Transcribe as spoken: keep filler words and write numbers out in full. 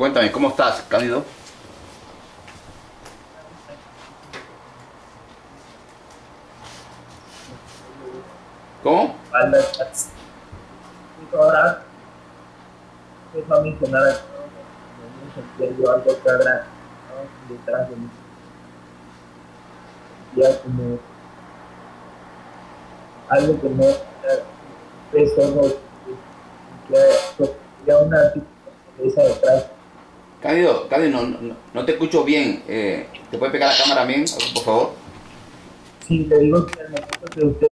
Cuéntame, ¿cómo estás, Cándido? ¿Cómo? Ahora, es a mencionar yo algo que habrá detrás de mí. Ya como algo que no es solo ya una esa detrás. Cándido, Cándido, no, no, no te escucho bien. Eh, ¿Te puedes pegar la cámara bien, por favor? Sí, te digo que al momento que usted